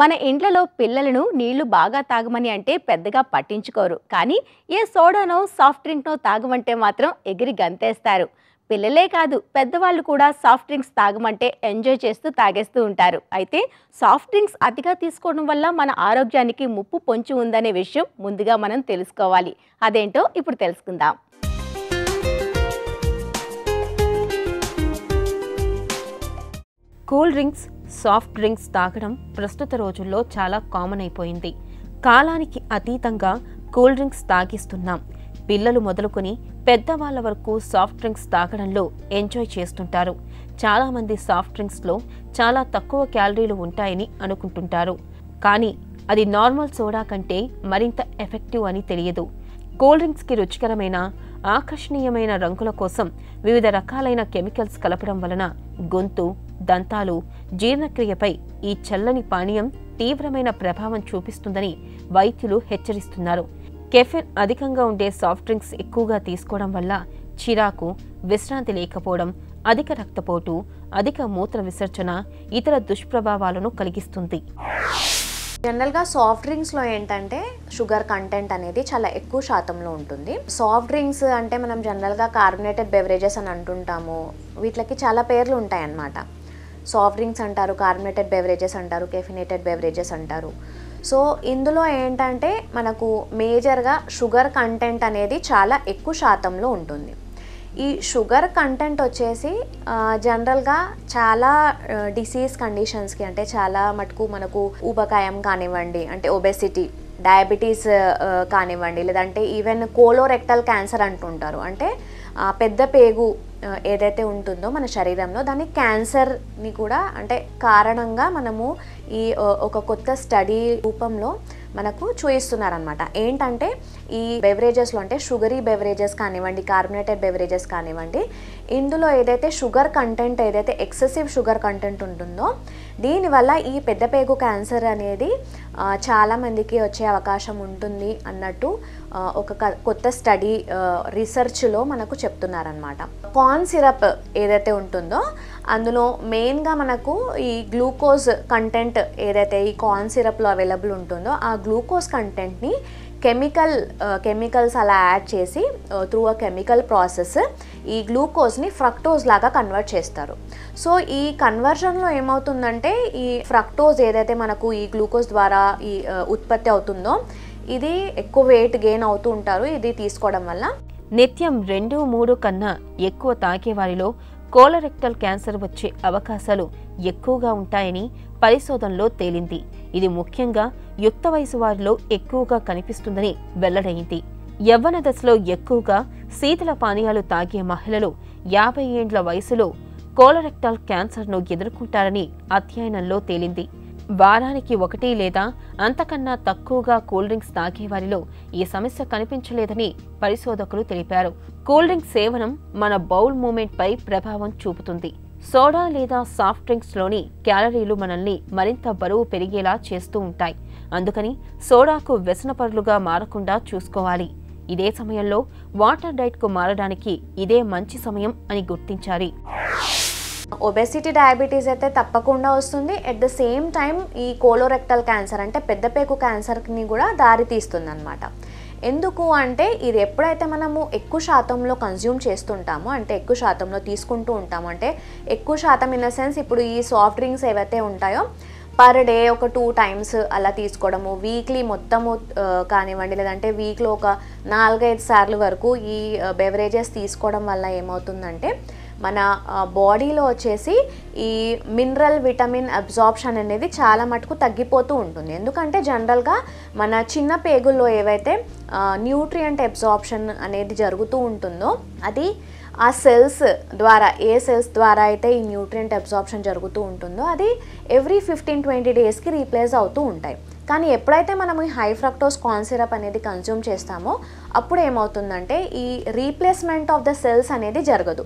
మన ఇంట్లో పిల్లలను నీళ్లు బాగా తాగమని అంటే పెద్దగా పట్టించుకోరు. కానీ ఏ సోడానో సాఫ్ట్ డ్రింక్నో తాగమంటే మాత్రం ఎగిరి గంతేస్తారు. పిల్లలే కాదు పెద్దవాళ్ళు కూడా సాఫ్ట్ డ్రింక్స్ తాగమంటే ఎంజాయ్ చేస్తూ తాగేస్తూ ఉంటారు. అయితే సాఫ్ట్ డ్రింక్స్ అతిగా తీసుకోవడం వల్ల మన ఆరోగ్యానికి ముప్పు పొంచి ఉందనే విషయం ముందుగా మనం తెలుసుకోవాలి. అదేంటో ఇప్పుడు తెలుసుకుందాం. కూల్ డ్రింక్స్, సాఫ్ట్ డ్రింక్స్ తాగడం ప్రస్తుత రోజుల్లో చాలా కామన్ అయిపోయింది. కాలానికి అతీతంగా కూల్ డ్రింక్స్ తాగిస్తున్నాం. పిల్లలు మొదలుకొని పెద్దవాళ్ళ వరకు సాఫ్ట్ డ్రింక్స్ తాగడంలో ఎంజాయ్ చేస్తుంటారు. చాలామంది సాఫ్ట్ డ్రింక్స్లో చాలా తక్కువ క్యాలరీలు ఉంటాయని అనుకుంటుంటారు. కానీ అది నార్మల్ సోడా కంటే మరింత ఎఫెక్టివ్ అని తెలియదు. కూల్ డ్రింక్స్కి రుచికరమైన ఆకర్షణీయమైన రంగుల కోసం వివిధ రకాలైన కెమికల్స్ కలపడం వలన గొంతు, దంతాలు, జీర్ణక్రియపై ఈ చల్లని పానీయం తీవ్రమైన ప్రభావం చూపిస్తుందని వైద్యులు హెచ్చరిస్తున్నారు. కెఫెన్ అధికంగా ఉండే సాఫ్ట్ డ్రింక్స్ ఎక్కువగా తీసుకోవడం వల్ల చిరాకు, విశ్రాంతి లేకపోవడం, అధిక రక్తపోటు, అధిక మూత్ర విసర్జన ఇతర దుష్ప్రభావాలను కలిగిస్తుంది. జనరల్గా సాఫ్ట్ డ్రింక్స్లో ఏంటంటే షుగర్ కంటెంట్ అనేది చాలా ఎక్కువ శాతంలో ఉంటుంది. సాఫ్ట్ డ్రింక్స్ అంటే మనం జనరల్గా కార్బోనేటెడ్ బెవరేజెస్ అని అంటుంటాము. వీటికి చాలా పేర్లు ఉంటాయన్నమాట. సాఫ్ట్ డ్రింక్స్ అంటారు, కార్బోనేటెడ్ బెవరేజెస్ అంటారు, కెఫినేటెడ్ బెవరేజెస్ అంటారు. సో ఇందులో ఏంటంటే మనకు మేజర్గా షుగర్ కంటెంట్ అనేది చాలా ఎక్కువ శాతంలో ఉంటుంది. ఈ షుగర్ కంటెంట్ వచ్చేసి జనరల్గా చాలా డిసీజ్ కండిషన్స్కి, అంటే చాలా మటుకు మనకు ఊబకాయం కానివ్వండి, అంటే ఒబెసిటీ, డయాబెటీస్ కానివ్వండి, లేదంటే ఈవెన్ కోలోరెక్టల్ క్యాన్సర్ అంటుంటారు. అంటే పెద్ద పేగు ఏదైతే ఉంటుందో మన శరీరంలో దాన్ని క్యాన్సర్ని కూడా అంటే కారణంగా మనము ఈ ఒక కొత్త స్టడీ రూపంలో మనకు చూపిస్తున్నారనమాట. ఏంటంటే ఈ బెవరేజెస్లో అంటే షుగరీ బెవరేజెస్ కానివ్వండి, కార్బోనేటెడ్ బెవరేజెస్ కానివ్వండి, ఇందులో ఏదైతే షుగర్ కంటెంట్, ఏదైతే ఎక్సెసివ్ షుగర్ కంటెంట్ ఉంటుందో దీనివల్ల ఈ పెద్ద పేగు క్యాన్సర్ అనేది చాలామందికి వచ్చే అవకాశం ఉంటుంది అన్నట్టు ఒక కొత్త స్టడీ రీసెర్చ్లో మనకు చెప్తున్నారనమాట. కార్న్ సిరప్ ఏదైతే ఉంటుందో అందులో మెయిన్గా మనకు ఈ గ్లూకోజ్ కంటెంట్ ఏదైతే ఈ కార్న్ సిరప్లో అవైలబుల్ ఉంటుందో ఆ గ్లూకోజ్ కంటెంట్ని కెమికల్స్ అలా యాడ్ చేసి త్రూ అ కెమికల్ ప్రాసెస్ ఈ గ్లూకోజ్ని ఫ్రక్టోజ్ లాగా కన్వర్ట్ చేస్తారు. సో ఈ కన్వర్జన్లో ఏమవుతుందంటే ఈ ఫ్రక్టోజ్ ఏదైతే మనకు ఈ గ్లూకోజ్ ద్వారా ఈ ఉత్పత్తి అవుతుందో ఇది ఎక్కువ వెయిట్ గెయిన్ అవుతూ ఉంటారు ఇది తీసుకోవడం వల్ల. నిత్యం 2-3 కన్నా ఎక్కువ తాగే వారిలో కోలరెక్టల్ క్యాన్సర్ వచ్చే అవకాశాలు ఎక్కువగా ఉంటాయని పరిశోధనలో తేలింది. ఇది ముఖ్యంగా యుక్త వయసు వారిలో ఎక్కువగా కనిపిస్తుందని వెల్లడైంది. యవ్వన దశలో ఎక్కువగా శీతల పానీయాలు తాగే మహిళలు 50 ఏండ్ల వయసులో కోలరెక్టల్ క్యాన్సర్ను ఎదుర్కొంటారని అధ్యయనంలో తేలింది. వారానికి 1 లేదా అంతకన్నా తక్కువగా కూల్ డ్రింక్స్ తాగే వారిలో ఈ సమస్య కనిపించలేదని పరిశోధకులు తెలిపారు. కూల్ డ్రింక్ సేవనం మన బౌల్ మూమెంట్ పై ప్రభావం చూపుతుంది. సోడా లేదా సాఫ్ట్ డ్రింక్స్లోని క్యాలరీలు మనల్ని మరింత బరువు పెరిగేలా చేస్తూ ఉంటాయి. అందుకని సోడాకు వ్యసనపరులుగా మారకుండా చూసుకోవాలి. ఇదే సమయంలో వాటర్ డైట్కు మారడానికి ఇదే మంచి సమయం అని గుర్తించాలి. ఒబెసిటీ, డయాబెటీస్ అయితే తప్పకుండా వస్తుంది. ఎట్ ద సేమ్ టైం ఈ కోలోరెక్టల్ క్యాన్సర్ అంటే పెద్ద పేగు క్యాన్సర్ని కూడా దారి తీస్తుంది అనమాట. ఎందుకు అంటే ఇది ఎప్పుడైతే మనము ఎక్కువ శాతంలో కన్జ్యూమ్ చేస్తుంటామో, అంటే ఎక్కువ శాతంలో తీసుకుంటూ ఉంటాము, అంటే ఎక్కువ శాతం ఇన్ ద సెన్స్ ఇప్పుడు ఈ సాఫ్ట్ డ్రింక్స్ ఏవైతే ఉంటాయో పర్ డే 2 టైమ్స్ అలా తీసుకోవడము, వీక్లీ మొత్తము కానివ్వండి, లేదంటే వీక్లో 4-5 సార్లు వరకు ఈ బెవరేజెస్ తీసుకోవడం వల్ల ఏమవుతుందంటే మన బాడీలో వచ్చేసి ఈ మినరల్, విటమిన్ అబ్జార్ప్షన్ అనేది చాలా మటుకు తగ్గిపోతూ ఉంటుంది. ఎందుకంటే జనరల్గా మన చిన్న పేగుల్లో ఏవైతే న్యూట్రియంట్ అబ్జార్ప్షన్ అనేది జరుగుతూ ఉంటుందో అది ఆ సెల్స్ ద్వారా, ఏ సెల్స్ ద్వారా అయితే ఈ న్యూట్రియంట్ అబ్జార్ప్షన్ జరుగుతూ ఉంటుందో అది ఎవ్రీ 15-20 డేస్కి రీప్లేస్ అవుతూ ఉంటాయి. కానీ ఎప్పుడైతే మనం ఈ హై ఫ్రక్టోస్ కార్న్ సిరప్ అనేది కన్స్యూమ్ చేస్తామో అప్పుడు ఏమవుతుందంటే ఈ రీప్లేస్మెంట్ ఆఫ్ ద సెల్స్ అనేది జరగదు.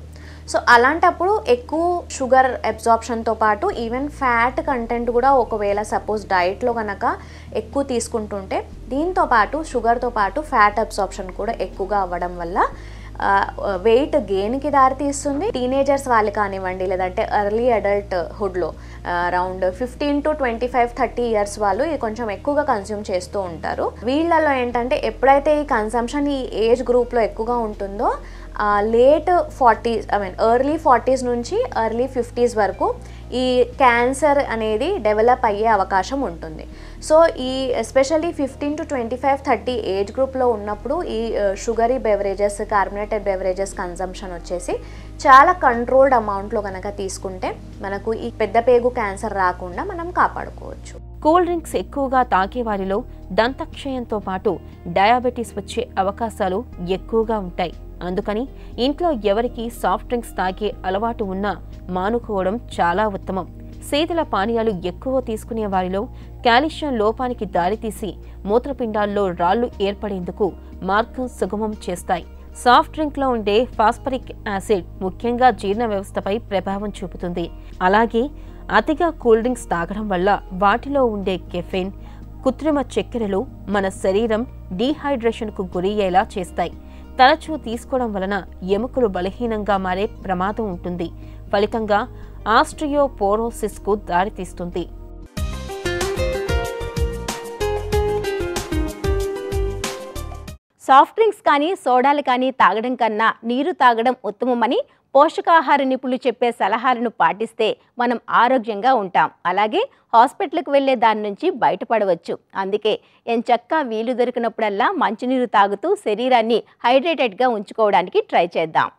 సో అలాంటప్పుడు ఎక్కువ షుగర్ అబ్జార్ప్షన్తో పాటు ఈవెన్ ఫ్యాట్ కంటెంట్ కూడా ఒకవేళ సపోజ్ డైట్లో కనుక ఎక్కువ తీసుకుంటుంటే దీంతో పాటు షుగర్తో పాటు ఫ్యాట్ అబ్జార్ప్షన్ కూడా ఎక్కువగా అవ్వడం వల్ల वेट गेन की दारितीస్తుంది टीनेजर्स वाले కానివ్వండి లేదంటే ఎర్లీ అడల్ట్ హుడ్ లో అరౌండ్ 15 టు 25 30 ఇయర్స్ వాళ్ళు ఇది కొంచెం ఎక్కువగా కన్స్యూమ్ చేస్తూ ఉంటారు వీళ్ళల్లో ఏంటంటే ఎప్పుడైతే ఈ కన్సంప్షన్ ఈ ఏజ్ గ్రూప్ లో ఎక్కువగా ఉంటుందో late 40s I mean early 40s నుంచి early 50s వరకు ఈ క్యాన్సర్ అనేది డెవలప్ అయ్యే అవకాశం ఉంటుంది సో ఈ ఎస్పెషల్లీ 15 టు 25 30 ఏజ్ గ్రూప్ లో ఉన్నప్పుడు ఈ sugary beverages carbonated beverages consumption వచ్చేసి చాలా కంట్రోల్డ్ అమౌంట్ లో గనక తీసుకుంటే మనకు ఈ పెద్ద పేగు క్యాన్సర్ రాకుండా మనం కాపాడుకోవచ్చు కూల్ డ్రింక్స్ ఎక్కువగా తాగే వారిలో దంతక్షయంతో పాటు డయాబెటిస్ వచ్చే అవకాశాలు ఎక్కువగా ఉంటాయి అందుకని ఇంట్లో ఎవరికి సాఫ్ట్ డ్రింక్స్ తాగే అలవాటు ఉన్నా మానుకోవడం చాలా ఉత్తమం శీతల పానీయాలు ఎక్కువ తీసుకునే వారిలో కాల్షియం లోపానికి దారి తీసి మూత్రపిండాల్లో రాళ్ళు ఏర్పడేందుకు మార్గం సుగమం చేస్తాయి సాఫ్ట్ డ్రింక్ లో ఉండే ఫాస్ఫరిక్ యాసిడ్ ముఖ్యంగా జీర్ణ వ్యవస్థపై ప్రభావం చూపుతుంది అలాగే అతిగా కూల్ డ్రింక్స్ తాగడం వల్ల వాటిలో ఉండే కెఫెన్ కృత్రిమ చక్కెరలు మన శరీరం డీహైడ్రేషన్ కు గురయ్యేలా చేస్తాయి తరచూ తీసుకోవడం వలన ఎముకలు బలహీనంగా మారే ప్రమాదం ఉంటుంది ఫలితంగా ఆస్ట్రియోపోరోసిస్ కు దారి తీస్తుంది సాఫ్ట్ డ్రింక్స్ కానీ సోడాలు కానీ తాగడం కన్నా నీరు తాగడం ఉత్తమమని పోషకాహార నిపుణులు చెప్పే సలహాలను పాటిస్తే మనం ఆరోగ్యంగా ఉంటాం అలాగే హాస్పిటల్కి వెళ్లే దాని నుంచి బయటపడవచ్చు అందుకే ఎంచక్కా వీలు దొరికినప్పుడల్లా మంచినీరు తాగుతూ శరీరాన్ని హైడ్రేటెడ్గా ఉంచుకోవడానికి ట్రై చేద్దాం